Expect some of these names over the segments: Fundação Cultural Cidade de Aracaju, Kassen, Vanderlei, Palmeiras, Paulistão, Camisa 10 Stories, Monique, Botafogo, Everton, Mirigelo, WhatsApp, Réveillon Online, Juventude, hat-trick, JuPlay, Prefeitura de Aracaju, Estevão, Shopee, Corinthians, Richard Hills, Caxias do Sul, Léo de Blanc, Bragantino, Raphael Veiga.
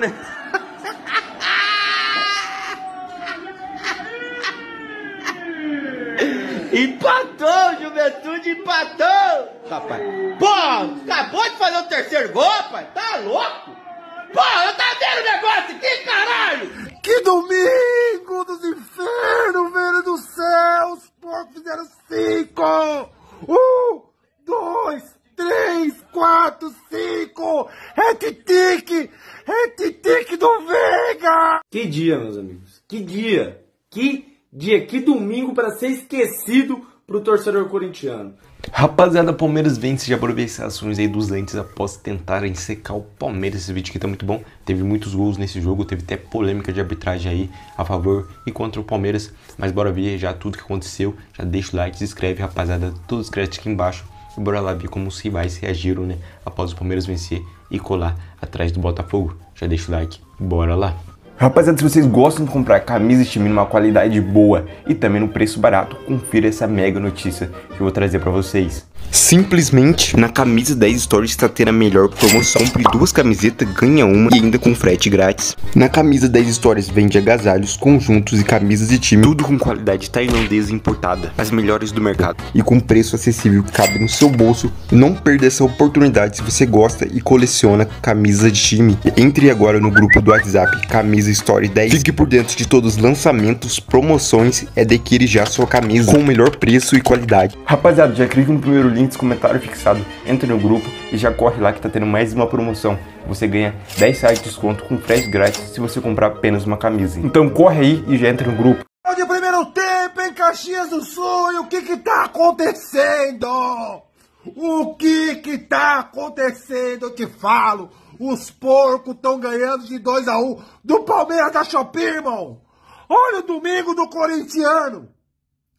né? Empatou, Juventude empatou! Rapaz, pô, acabou de fazer o terceiro gol, rapaz! Tá louco? Pô, eu tava vendo o negócio aqui, caralho! Que domingo dos infernos, velho do céu! Os porcos fizeram 5! 1, 2, 3, 4, 5! Hat-trick! Hat-trick do Veiga! Que dia, meus amigos! Que dia! Que domingo para ser esquecido pro torcedor corintiano. Rapaziada, Palmeiras vence. Já abordei as ações aí dos antes após tentarem secar o Palmeiras. Esse vídeo aqui tá muito bom. Teve muitos gols nesse jogo. Teve até polêmica de arbitragem aí a favor e contra o Palmeiras. Mas bora ver já tudo que aconteceu. Já deixa o like, se inscreve, rapaziada. Todos os créditos aqui embaixo. E bora lá ver como os rivais reagiram, né? Após o Palmeiras vencer e colar atrás do Botafogo. Já deixa o like. Bora lá. Rapaziada, se vocês gostam de comprar camisas de time numa qualidade boa e também no preço barato, confira essa mega notícia que eu vou trazer pra vocês. Simplesmente na Camisa 10 Stories está tendo a melhor promoção. Compre duas camisetas, ganha uma e ainda com frete grátis. Na Camisa 10 Stories vende agasalhos, conjuntos e camisas de time, tudo com qualidade tailandesa importada, as melhores do mercado e com preço acessível que cabe no seu bolso. Não perda essa oportunidade se você gosta e coleciona camisas de time. Entre agora no grupo do WhatsApp Camisa Story 10, fique por dentro de todos os lançamentos, promoções e adquire já sua camisa com o melhor preço e qualidade. Rapaziada, já clica no primeiro link do comentário fixado, entra no grupo e já corre lá que tá tendo mais uma promoção. Você ganha 10 reais de desconto com frete grátis se você comprar apenas uma camisa. Então corre aí e já entra no grupo. É de primeiro tempo em Caxias do Sul, e o que tá acontecendo? O que tá acontecendo? Eu te falo, os porcos estão ganhando de 2 a 1 do Palmeiras da Shopee, irmão. Olha o domingo do corintiano.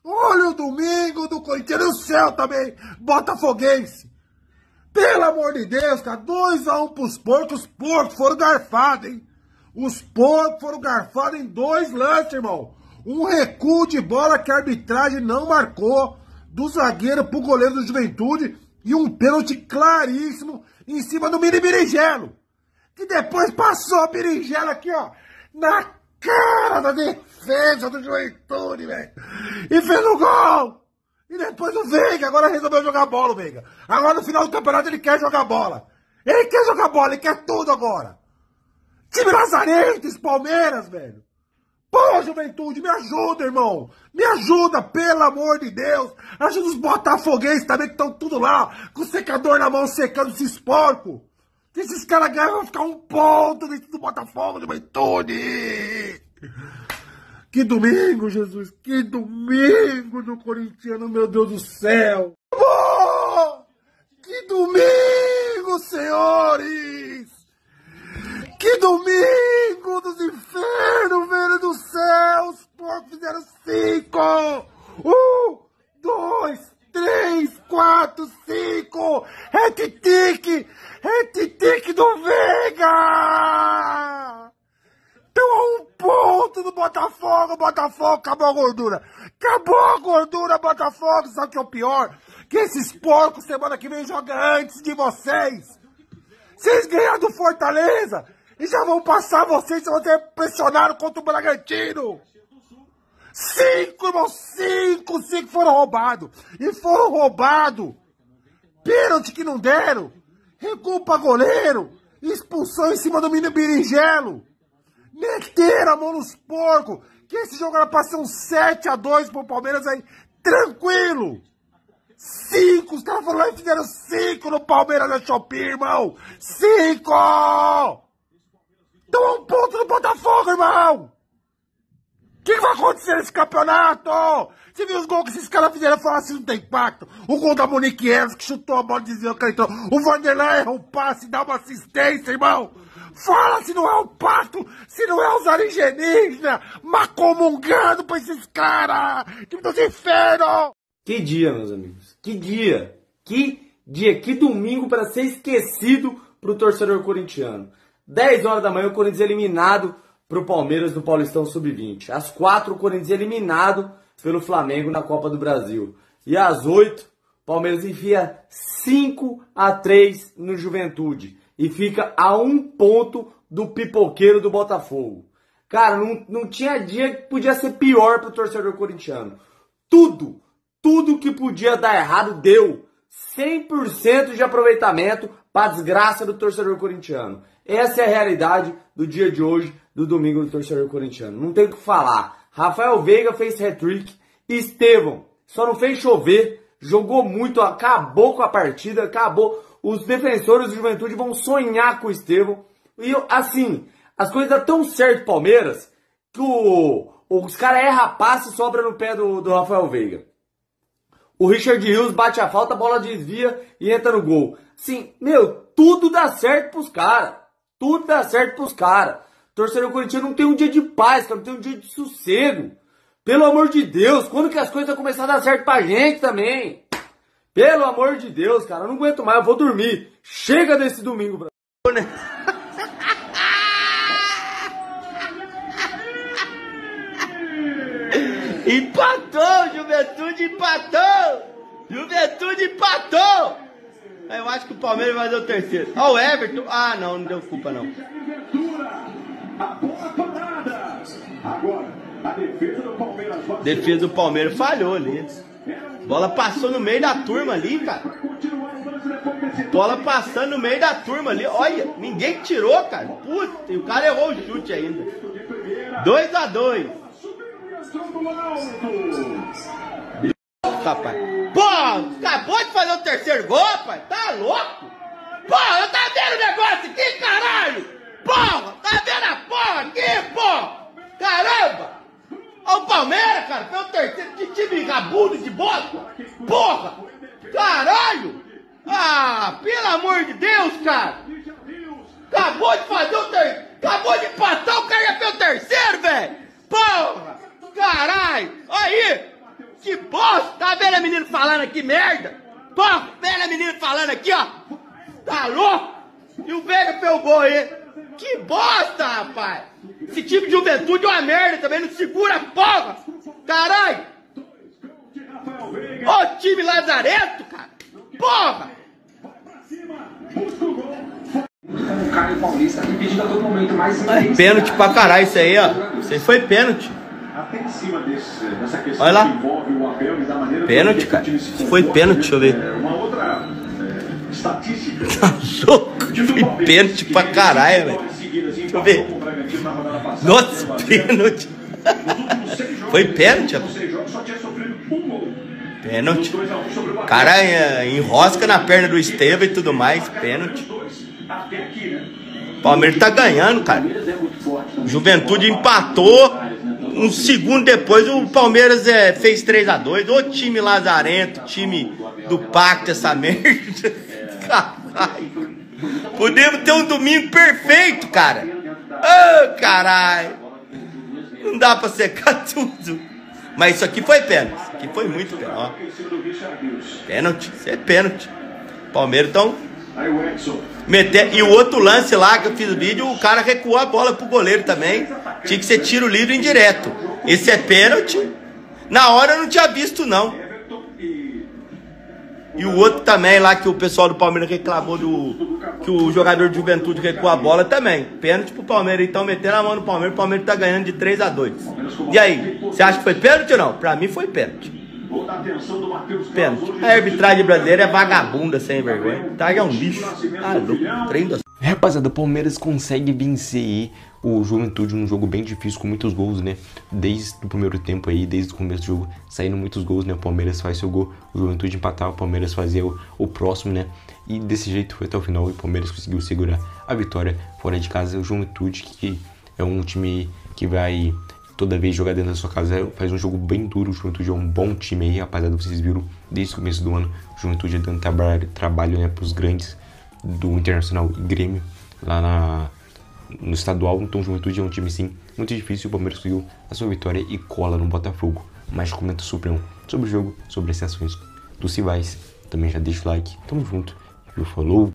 Olha o domingo do corintiano, o céu também, botafoguense. Pelo amor de Deus, cara, 2 a 1 pros porcos, os porcos foram garfados, hein? Os porcos foram garfados em 2 lances, irmão. Um recuo de bola que a arbitragem não marcou, do zagueiro pro goleiro do Juventude, e um pênalti claríssimo em cima do Mirigelo, que depois passou o Mirigelo aqui, ó, na cara da defesa do Juventude, velho. E fez o gol. E depois o Veiga agora resolveu jogar bola, o Veiga. Agora no final do campeonato ele quer jogar bola. Ele quer jogar bola, ele quer tudo agora. Time lazarento, esse Palmeiras, velho. Pô, Juventude, me ajuda, irmão. Me ajuda, pelo amor de Deus. Ajuda os botafoguenses também que estão tudo lá, com o secador na mão, secando esses porcos. Se esses caras ganham, vão ficar 1 ponto dentro do Botafogo, Juventude! Que domingo, Jesus! Que domingo do corintiano, meu Deus do céu! Oh, que domingo, senhores! Que domingo dos infernos, velho do céu! Os porcos fizeram 5! 1, 2, 3, 4, 5! Hat-trick! Hat-trick do Veiga! Então a 1 ponto do Botafogo, Botafogo, acabou a gordura! Acabou a gordura, Botafogo! Sabe o que é o pior? Que esses porcos semana que vem jogam antes de vocês! Vocês ganharam do Fortaleza e já vão passar vocês se vocês pressionaram contra o Bragantino! 5, irmão, 5 foram roubados. E foram roubados. Pênalti que não deram. Recuo pra goleiro. Expulsão em cima do menino Mirigelo. Meteram a mão nos porcos. Que esse jogo era pra ser um 7 a 2 pro Palmeiras aí. Tranquilo. 5, os caras foram lá e fizeram 5 no Palmeiras da Shopee, irmão. 5! Então é 1 ponto no Botafogo, irmão. O que vai acontecer nesse campeonato? Você viu os gols que esses caras fizeram? Falaram assim, não tem impacto. O gol da Monique, que chutou a bola e desviou, que entrou. O Vanderlei erra um passe e dá uma assistência, irmão. Fala se não é o Pato, se não é os alienígenas macomungando pra esses caras. Que dos infernos. Que dia, meus amigos. Que dia. Que domingo pra ser esquecido pro torcedor corintiano. 10 horas da manhã, o Corinthians eliminado pro Palmeiras do Paulistão Sub-20. Às 4, o Corinthians eliminado pelo Flamengo na Copa do Brasil. E às 8, o Palmeiras enfia 5 a 3 no Juventude. E fica a 1 ponto do pipoqueiro do Botafogo. Cara, não tinha dia que podia ser pior pro torcedor corintiano. Tudo que podia dar errado deu. 100% de aproveitamento para desgraça do torcedor corintiano. Essa é a realidade do dia de hoje, do domingo do torcedor corintiano. Não tem o que falar. Raphael Veiga fez hat-trick. Estevão só não fez chover. Jogou muito, acabou com a partida, acabou. Os defensores do Juventude vão sonhar com o Estevão. E assim, as coisas dão tão certo Palmeiras que os caras erram passe e sobra no pé do Raphael Veiga. O Richard Hills bate a falta, a bola desvia e entra no gol. Assim, meu, tudo dá certo pros caras. Tudo dá certo pros caras. Torcedor corintiano não tem um dia de paz, cara, não tem um dia de sossego. Pelo amor de Deus, quando que as coisas vão começar a dar certo pra gente também? Pelo amor de Deus, cara, eu não aguento mais, eu vou dormir. Chega desse domingo, Brasil. Empatou, Juventude empatou! Juventude empatou! Eu acho que o Palmeiras vai dar o terceiro. Ó, o Everton. Ah, não, não deu culpa, não. Defesa do Palmeiras falhou ali. Bola passou no meio da turma ali, cara. Bola passando no meio da turma ali. Olha, ninguém tirou, cara. Puta, e o cara errou o chute ainda. 2x2. Tá, pai. Pô, acabou de fazer o terceiro gol, pai. Tá louco? Pô, eu tá vendo o negócio aqui, caralho. Porra, tá vendo a porra aqui, porra. Caramba. Olha o Palmeiras, cara. Foi o terceiro. Que time rabudo de bosta. Porra. Caralho. Ah, pelo amor de Deus, cara. Acabou de fazer o terceiro. Acabou de empatar, o cara já fez o terceiro, velho. Porra. Caralho, aí, que bosta, tá vendo a menina falando aqui, merda? Pô, velha menina falando aqui, ó, tá louco? E o Veiga fez o gol aí, que bosta, rapaz. Esse time de Juventude é uma merda também, não segura a porra, caralho. Ó o time lazarento, cara, porra. Pênalti pra caralho isso aí, ó, isso aí foi pênalti. Até em cima dessa questão. Olha lá. Que envolve o apelo e da maneira pênalti, cara. Foi pênalti, deixa eu ver. Uma outra estatística. Tá louco? Foi pênalti pra caralho, velho. Deixa eu ver. Nossa, pênalti. Foi pênalti, ó. Pênalti. O cara enrosca na perna do Estevão e tudo mais. Pênalti. O Palmeiras tá ganhando, cara. Juventude empatou. Um segundo depois, o Palmeiras fez 3x2. Ô time lazarento, time do pacto, essa merda. Caralho. Podemos ter um domingo perfeito, cara. Ô, caralho. Não dá pra secar tudo. Mas isso aqui foi pênalti. Isso aqui foi muito pênalti. Ó. Pênalti. Isso é pênalti. Palmeiras, então... E o outro lance lá que eu fiz o vídeo, o cara recuou a bola pro goleiro também. Tinha que ser tiro livre indireto. Esse é pênalti. Na hora eu não tinha visto, não. E o outro também lá que o pessoal do Palmeiras reclamou que o jogador de Juventude recuou a bola também. Pênalti pro Palmeiras. Então metendo a mão no Palmeiras, o Palmeiras tá ganhando de 3x2. E aí, você acha que foi pênalti ou não? Pra mim foi pênalti. Pênalti. A arbitragem brasileira é vagabunda, sem vergonha. Traga é um lixo. Ah, louco. Trem do... Rapaziada, o Palmeiras consegue vencer o Juventude num jogo bem difícil, com muitos gols, né? Desde o primeiro tempo aí, desde o começo do jogo, saindo muitos gols, né? O Palmeiras faz seu gol, o Juventude empatava, o Palmeiras fazia o próximo, né? E desse jeito foi até o final e o Palmeiras conseguiu segurar a vitória fora de casa. O Juventude, que é um time que vai... Toda vez jogar dentro da sua casa faz um jogo bem duro. O Juventude é um bom time aí, rapaziada. Vocês viram desde o começo do ano. O Juventude é dando trabalho, né, para os grandes do Internacional e Grêmio lá no estadual. Então o Juventude é um time, sim, muito difícil. O Palmeiras conseguiu a sua vitória e cola no Botafogo. Mas comenta supremo sobre o jogo, sobre as ações dos rivais. Também já deixa o like. Tamo junto. Falou!